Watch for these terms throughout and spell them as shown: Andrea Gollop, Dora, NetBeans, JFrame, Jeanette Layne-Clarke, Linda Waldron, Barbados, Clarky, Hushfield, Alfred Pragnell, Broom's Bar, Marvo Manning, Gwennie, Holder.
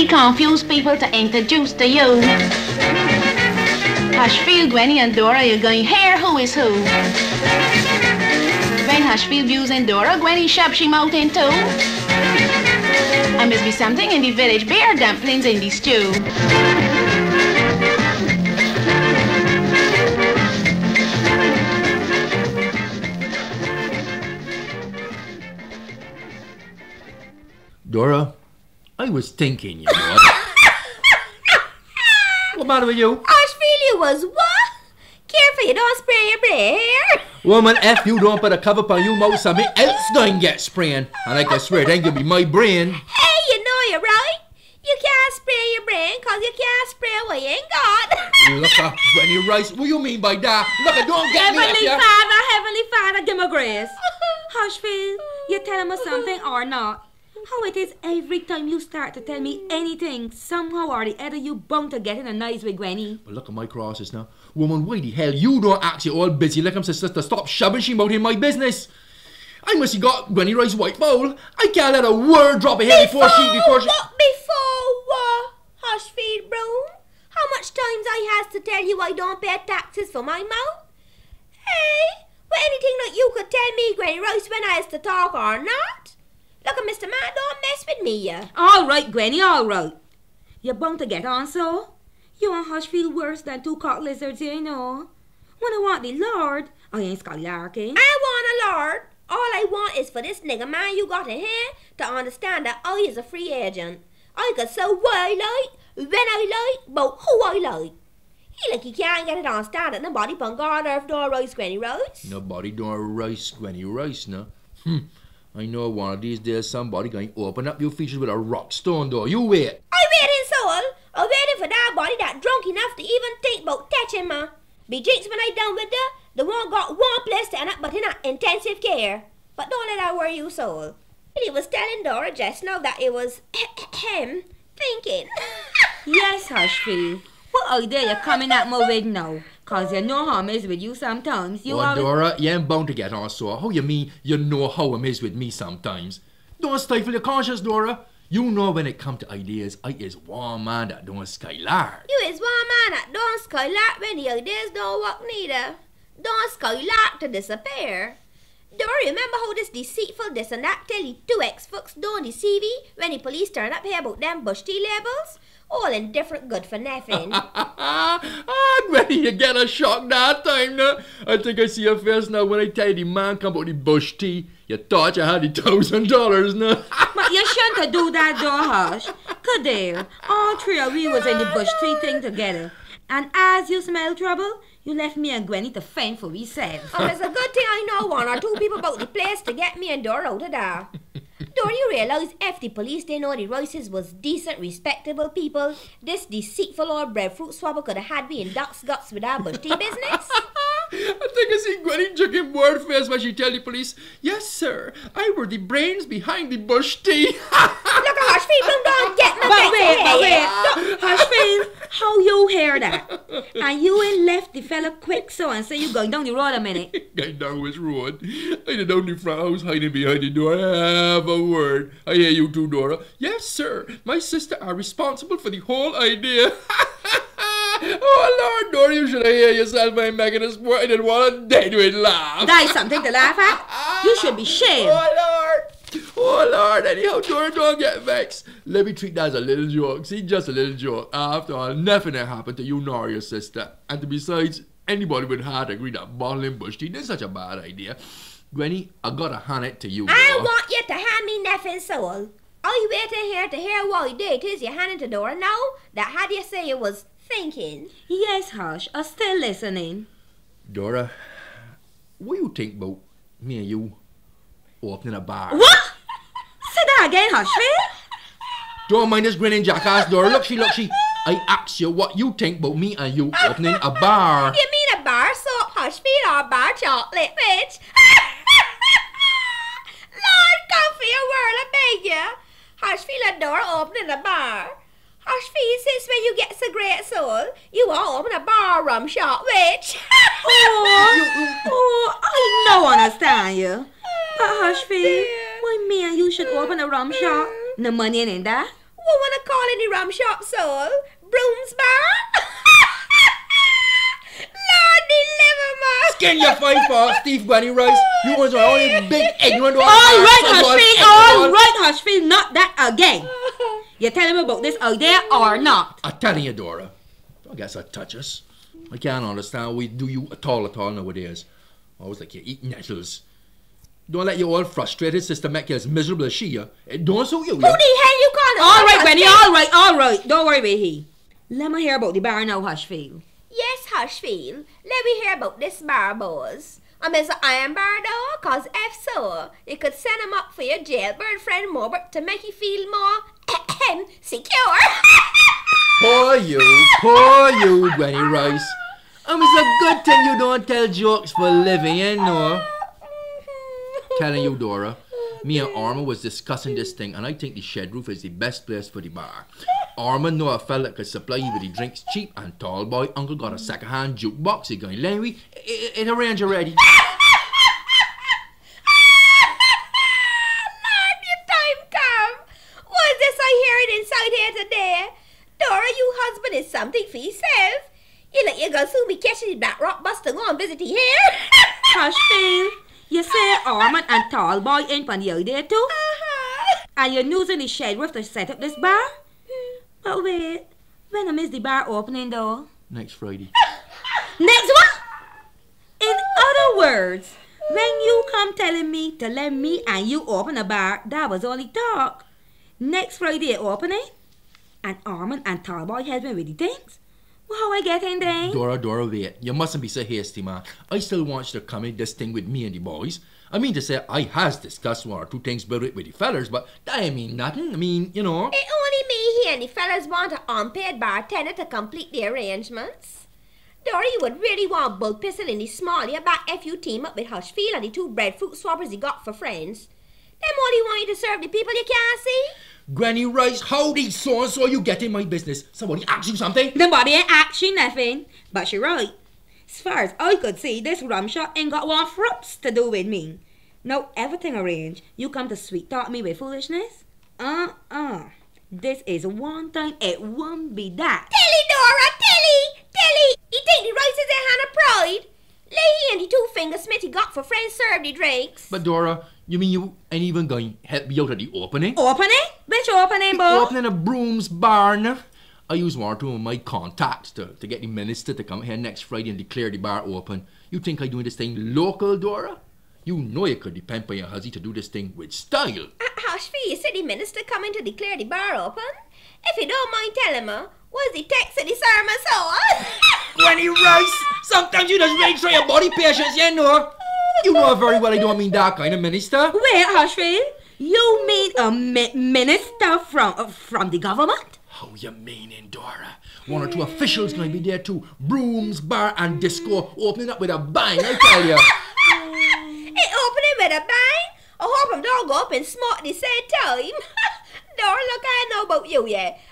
We confuse people to introduce to you. Hushfield, Gwennie and Dora, you're going, here, who is who? When Hushfield views in Dora, Gwennie shoves him out in two. I must be something in the village, beer dumplings in the stew. Dora, I was thinking, you know. What's the matter with you? Hushfield, you was what? Careful, you don't spray your hair. Woman, if you don't put a cover on your mouth, something else don't get spraying. And I can swear that could be my brain. Hey, you know you're right. You can't spray your brain because you can't spray what you ain't got. Look at Gwennie Rice. What do you mean by that? Look, I don't get me up here. Heavenly Father, give me grace. Hushfield, you telling me something or not? How it is every time you start to tell me anything, somehow or the other you bound to get in a nice way, Gwennie. But look at my crosses now. Woman, why the hell you don't ask you all busy like I'm sister to stop shoving she out in my business? I must have got Gwennie Rice's white fowl. I can't let a word drop ahead before she... What before what, Hushfield Broom? How much times I has to tell you I don't pay taxes for my mouth? Hey, well anything that you could tell me, Gwennie Rice, when I has to talk or not? Look, Mr. Man, don't mess with me, yeah. All right, Gwennie, all right. You're bound to get on, so? You and Hushfield worse than two cock lizards, you know. When I want the Lord, I ain't Scolarky. I want a Lord. All I want is for this nigger man you got in here to understand that I is a free agent. I can sell what I like, when I like, but who I like. He like he can't get it on standard. Nobody punk God earth door rice, Gwennie Rice. Nobody door rice, Gwennie Rice, no. I know one of these days somebody going to open up your features with a rock stone though. You wait. I waiting soul. I waiting for that body that drunk enough to even think about touching ma. Be jinx when I done with the one got one place to end up but in a intensive care. But don't let that worry you soul. He was telling Dora just now that it was him thinking. Yes, Hushfield. What idea you coming at me with now? Cause you know how I'm is with you sometimes. You are. Oh, Dora, you ain't bound to get on so. How you mean you know how I'm is with me sometimes? Don't stifle your conscience, Dora. You know when it come to ideas, I is one man that don't skylark. You is one man that don't skylark when the ideas don't work neither. Don't skylark to disappear. Dora, remember how this deceitful this and that tell you two ex-fucks don't deceive you when the police turn up here about them bush tea labels? All indifferent good for nothing. Gwennie, you get a shock that time now. I think I see your face now when I tell you the man come out the bush tea. You thought you had the $1,000 now. But you shouldn't have do that though, Hush. Could there? All three of we was in the bush tea thing together. And as you smell trouble, you left me and Gwennie to fend for we self. Oh, it's a good thing I know one or two people about the place to get me and Dora out of there. Dora, you realise if the police didn't know the Royces was decent, respectable people, this deceitful old breadfruit swabber could have had me in duck's guts with our bush tea business? I think I see Gwennie joking word first when she tell the police, yes, sir, I were the brains behind the bush tea. Look at Hushfield, don't get my back. Hushfield, how you hear that? And you ain't left the fella quick so and say you going down the road a minute. Going down which road? I didn't know the front house hiding behind the door. Have a word. I hear you too, Dora. Yes, sir, my sister are responsible for the whole idea. Oh, Lord, Dora, you should have heard yourself when I'm making this sport. I didn't want to die to it laugh. That is something to laugh at. You should be shamed. Oh, Lord, anyhow, Dora, don't get vexed. Let me treat that as a little joke. See, just a little joke. After all, nothing had happened to you nor your sister. And besides, anybody with heart agreed that bottling bush tea is such a bad idea. Gwennie, I gotta hand it to you. I want you to hand me nothing, soul. I waiting here to hear what you did. Is you handing to Dora now? That had you say it was... thinking. Yes, Hush, I'm still listening. Dora, what do you think about me and you opening a bar? What? Say that again, Hushfield. Don't mind this grinning jackass, Dora. Look, she. I asked you what you think about me and you opening a bar. You mean a bar soap, Hushfield, or a bar chocolate, bitch? Lord, come for your world, I beg you. Hushfield and Dora opening a bar. Hushfield, since when you get so great soul, you all open a bar rum shop, witch. I no understand you. But Hushfield, why me and you should open a rum shop? No money in that. wanna call any rum shop soul? Broom's Bar? Lord deliver me! Skin your fine for Steve Gwennie Rice. You ones are only big ignorant ones. Alright, Hushfield, alright, Hushfield, not that again. You tell him about this out there or not? I'm telling you, Dora. I guess I touch us. I can't understand how we do you at all nowadays. Always like you eat nettles. Don't let your old frustrated sister make you as miserable as she, It don't suit you, Who the hell you calling? Alright, Gwennie, alright, alright. Don't worry about he. Let me hear about the bar now, Hushfield. Yes, Hushfield. Let me hear about this bar, boss. And Mr. Iron Bar, though, cause if so, you could send him up for your jailbird friend Mobert to make you feel more secure. Poor you, Gwennie Rice. It's a good thing you don't tell jokes for a living, you know. Telling you, Dora, me and Arma was discussing this thing, and I think the shed roof is the best place for the bar. Arma know a fella that could supply you with the drinks cheap, and tall boy uncle got a second-hand jukebox. He going, Larry, it arranged already. Lord, your time come. What is this I hearing inside here today? Dora, you husband is something for yourself. You look, you gonna soon be catching the Black Rock bus to go and visit here. Hushfield, you say Armand and tall boy ain't on the idea too? And you're using the shed roof to set up this bar? But wait, when I miss the bar opening though? Next Friday. Next what? In other words, when you come telling me to let me and you open a bar, that was only talk. Next Friday opening? And Armand and tall boy help me with the things? How I get in there? Dora, wait. You mustn't be so hasty, ma. I still want you to come in this thing with me and the boys. I mean to say, I has discussed one or two things about it with the fellas, but that ain't mean nothing. I mean, you know. It only me here and the fellas want an unpaid bartender to complete the arrangements. Dora, you would really want Bull Pistol in the small here back if you team up with Hushfield and the two breadfruit swappers he got for friends. Them only want you to serve the people you can't see. Gwennie Rice, how did so-and-so you get in my business? Somebody asked you something? Nobody ain't asked you nothing, but she right. As far as I could see, this rum shop ain't got one fruits to do with me. Now everything arranged, you come to sweet-talk me with foolishness? This is one time, it won't be that. Tilly, Dora, Tilly! Tilly! You think the Rice is a hand of pride? Leahy and the two-finger Smithy got for friends serve the drinks. But Dora, you mean you ain't even going to help me out at the opening? Opening? Which opening, Bo? Opening a Broom's Bar. I used one or two of my contacts to get the minister to come here next Friday and declare the bar open. You think I doing this thing local, Dora? You know you could depend on your husband to do this thing with style. Hushfield, you see the minister coming to declare the bar open? If you don't mind telling her, what's the text of the sermon, so? Gwennie Rice, sometimes you just really try your body patience, you know. You know very well I don't mean that kind of minister. Wait, Hushfield, you mean a minister from the government? How you meaning, Dora? One or two officials going to be there too. Broom's Bar and Disco opening up with a bang, I tell you. It opening with a bang? I hope them don't go up and smoke the same time. Dora, look, I know about you,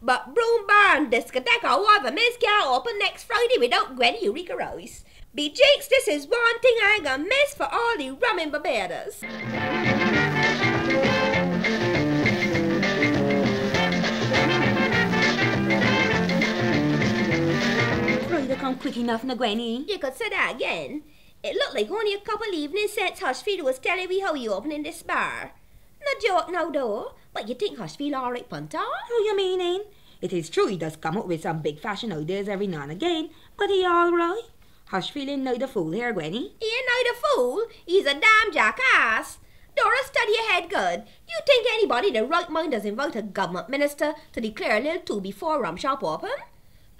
but Broom Bar and Discotheque or whatever miss can't open next Friday without Gwennie Eureka Rice. Be jinx, this is one thing I ain't gonna miss for all the rum and Barbados. Friday come quick enough, no, Gwennie? You could say that again. It looked like only a couple evenings since Hushfield was telling me how you opening this bar. No joke now, though. But you think Hushfield all right, Punta? Who you meaning? It is true he does come up with some big fashion ideas every now and again, but he all right. Hushfield ain't neither fool here, Gwennie. He ain't neither fool. He's a damn jackass. Dora, study your head good. You think anybody in the right mind does invite a government minister to declare a little two before rum shop open?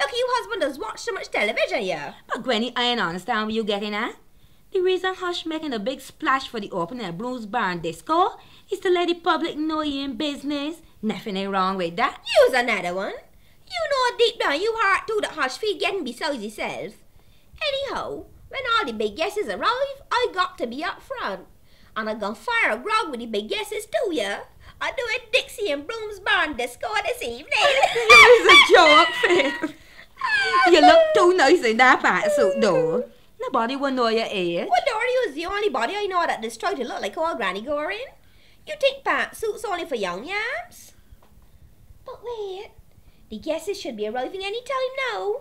Look, you husband does watch so much television, But Gwennie, I ain't understand what you getting at. The reason Hush making a big splash for the opening of Broom's Bar and Disco is to let the public know you in business. Nothing ain't wrong with that. You's another one. You know deep down you heart too that Hushfield getting besides himself. Anyhow, when all the big guesses arrive, I got to be up front. And I gonna fire a grog with the big guesses too, I do it Dixie and Broom's Bar and Disco this evening. It's a joke, You look too nice in that pantsuit though. Nobody will know your age. Well, Dora, you's the only body I know that destroyed to look like old Granny Goring. You think pantsuits only for young yams? But wait, the guests should be arriving any time now.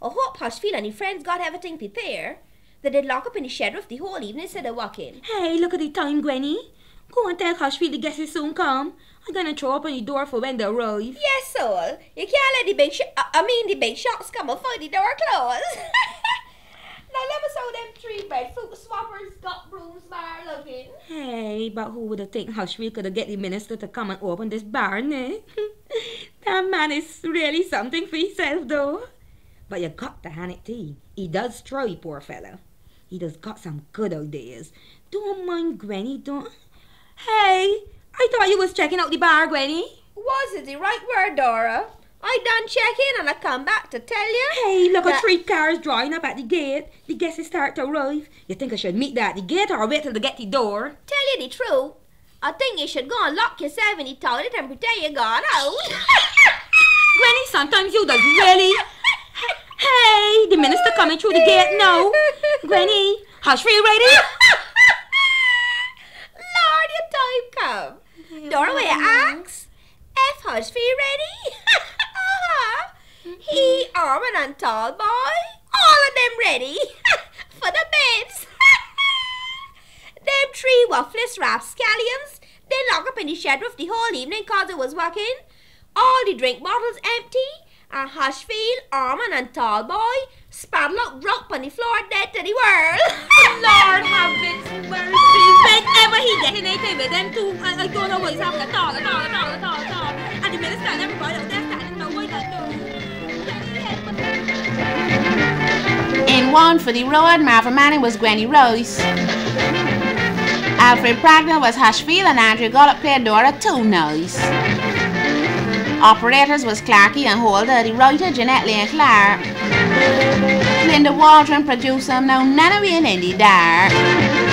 I hope Hushfield and his friends got everything prepared, that they'd lock up in the shed roof the whole evening instead of walking. Hey, look at the time, Gwennie. Go and tell Hushfield the guests soon come. I'm gonna throw up on the door for when they arrive. Yes, soul. You can't let the big shots come and find the door closed. Now let me show them three breadfruit swappers got Broom's Bar looking. Hey, but who would have think Hushfield could have get the minister to come and open this bar, eh? That man is really something for himself, though. But you got to hand it to him. He does try, poor fella. He does got some good ideas. Don't mind Gwennie, don't... Hey, I thought you was checking out the bar, Gwennie. Was it the right word, Dora? I done check in and I come back to tell you. Hey, look at three cars drawing up at the gate. The guests start to arrive. You think I should meet that at the gate or wait till they get the door? Tell you the truth, I think you should go and lock yourself in the toilet and pretend you gone out. Gwennie, sometimes you does really. Hey, the minister coming through the gate now. Gwennie, Hushfield ready? Lord, your time come. Dora, will you ask if Hushfield ready? He, Armin, and Tall Boy, all of them ready for the babes. Them three waffless rapscallions, they lock up in the shed roof the whole evening cause it was working. All the drink bottles empty, and Hushfield, Armin, and Tall Boy spaddle up rock on the floor dead to the world. Lord have it, mercy. Whenever he get in a thing with them two, I don't know what's happening. Tall. And the minister and everybody else, they're standing no way that knows. In one for the road, Marvo Manning was Gwennie Rose. Alfred Pragnell was Hushfield and Andrea Gollop played Dora Too Nice. Operators was Clarky and Holder, the writer Jeanette Layne-Clarke. Linda Waldron, producer, now none of you in the dark.